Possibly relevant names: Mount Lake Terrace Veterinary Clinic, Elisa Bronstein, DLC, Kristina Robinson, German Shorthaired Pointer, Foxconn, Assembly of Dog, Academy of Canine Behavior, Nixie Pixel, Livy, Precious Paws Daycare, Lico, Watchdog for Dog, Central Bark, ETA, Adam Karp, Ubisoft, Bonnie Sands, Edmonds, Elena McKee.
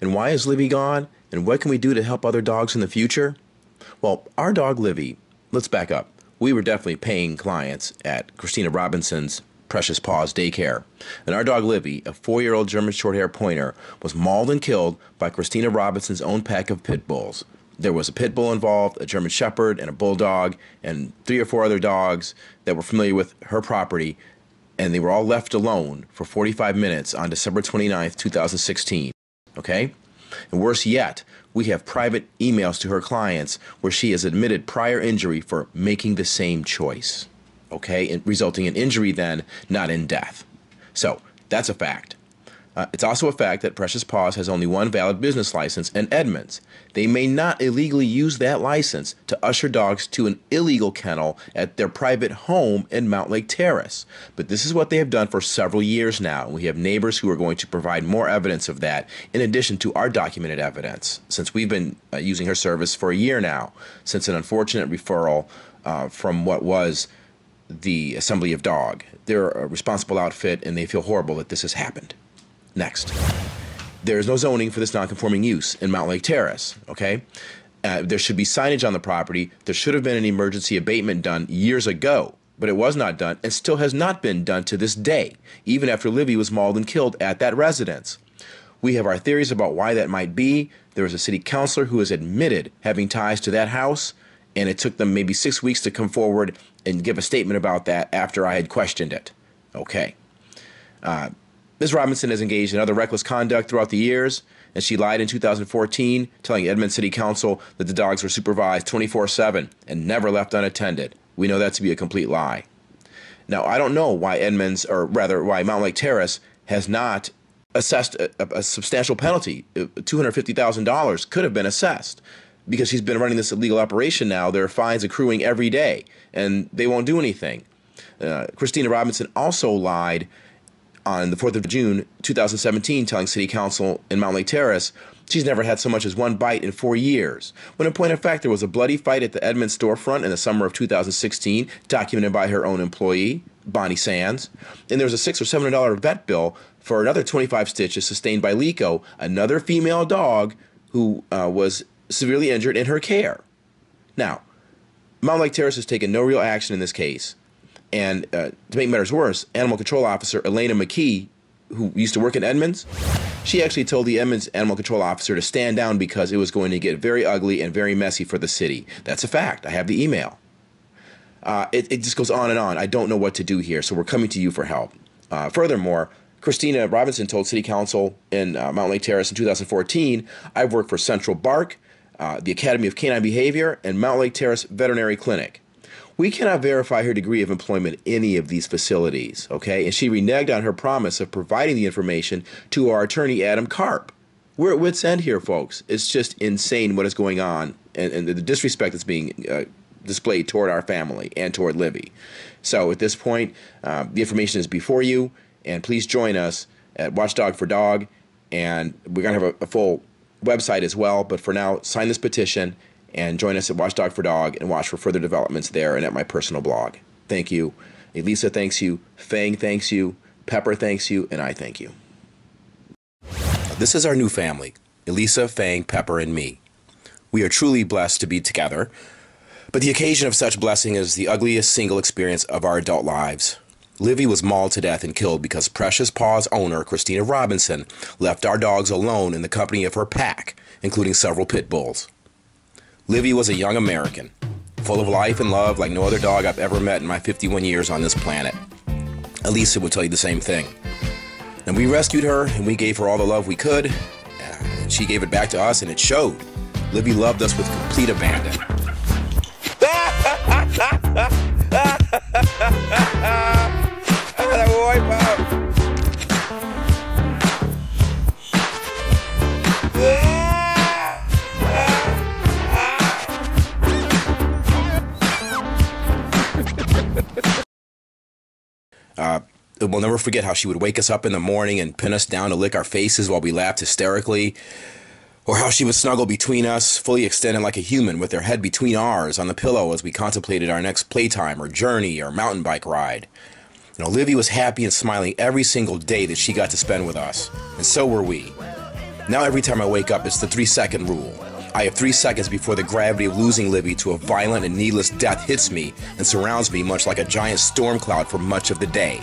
And why is Livy gone? And what can we do to help other dogs in the future? Well, our dog Livy, let's back up. We were definitely paying clients at Kristina Robinson's Precious Paws Daycare. And our dog Livy, a 4-year-old German Shorthaired Pointer, was mauled and killed by Kristina Robinson's own pack of pit bulls. There was a pit bull involved, a German Shepherd, and a bulldog, and 3 or 4 other dogs that were familiar with her property, and they were all left alone for 45 minutes on December 29th, 2016. Okay? And worse yet, we have private emails to her clients where she has admitted prior injury for making the same choice. Okay? And resulting in injury then, not in death. So, that's a fact. It's also a fact that Precious Paws has only one valid business license, and Edmonds. They may not illegally use that license to usher dogs to an illegal kennel at their private home in Mount Lake Terrace. But this is what they have done for several years now. We have neighbors who are going to provide more evidence of that, in addition to our documented evidence, since we've been using her service for a year now, since an unfortunate referral from what was the Assembly of Dog. They're a responsible outfit, and they feel horrible that this has happened. Next, there is no zoning for this non-conforming use in Mount Lake Terrace, okay? There should be signage on the property. There should have been an emergency abatement done years ago, but it was not done and still has not been done to this day, even after Livy was mauled and killed at that residence. We have our theories about why that might be. There was a city councilor who has admitted having ties to that house, and it took them maybe 6 weeks to come forward and give a statement about that after I had questioned it, okay? Ms. Robinson has engaged in other reckless conduct throughout the years, and she lied in 2014, telling Edmonds City Council that the dogs were supervised 24/7 and never left unattended. We know that to be a complete lie. Now, I don't know why Edmonds, or rather why Mount Lake Terrace, has not assessed a substantial penalty. $250,000 could have been assessed, because she's been running this illegal operation now. There are fines accruing every day, and they won't do anything. Kristina Robinson also lied on the 4th of June, 2017, telling City Council in Mount Lake Terrace she's never had so much as one bite in 4 years, when in point of fact there was a bloody fight at the Edmonds storefront in the summer of 2016, documented by her own employee, Bonnie Sands, and there was a $600 or $700 vet bill for another 25 stitches sustained by Lico, another female dog who was severely injured in her care. Now, Mount Lake Terrace has taken no real action in this case. And to make matters worse, Animal Control Officer Elena McKee, who used to work in Edmonds, she actually told the Edmonds Animal Control Officer to stand down because it was going to get very ugly and very messy for the city. That's a fact. I have the email. It just goes on and on. I don't know what to do here, so we're coming to you for help. Furthermore, Kristina Robinson told City Council in Mount Lake Terrace in 2014, I've worked for Central Bark, the Academy of Canine Behavior, and Mount Lake Terrace Veterinary Clinic. We cannot verify her degree of employment in any of these facilities, okay? And she reneged on her promise of providing the information to our attorney, Adam Karp. We're at wit's end here, folks. It's just insane what is going on and the disrespect that's being displayed toward our family and toward Livy. So at this point, the information is before you, and please join us at Watchdog for Dog, and we're going to have a full website as well, but for now, sign this petition and join us at Watchdog for Dog and watch for further developments there and at my personal blog. Thank you. Elisa thanks you. Fang thanks you. Pepper thanks you. And I thank you. This is our new family, Elisa, Fang, Pepper, and me. We are truly blessed to be together, but the occasion of such blessing is the ugliest single experience of our adult lives. Livy was mauled to death and killed because Precious Paws owner Kristina Robinson left our dogs alone in the company of her pack, including several pit bulls. Livy was a young American, full of life and love like no other dog I've ever met in my 51 years on this planet. Elisa would tell you the same thing. And we rescued her, and we gave her all the love we could, and she gave it back to us, and it showed. Livy loved us with complete abandon. We'll never forget how she would wake us up in the morning and pin us down to lick our faces while we laughed hysterically, or how she would snuggle between us, fully extended like a human with her head between ours on the pillow as we contemplated our next playtime or journey or mountain bike ride. And Olivia was happy and smiling every single day that she got to spend with us, and so were we. Now every time I wake up, it's the 3-second rule. I have 3 seconds before the gravity of losing Libby to a violent and needless death hits me and surrounds me much like a giant storm cloud for much of the day.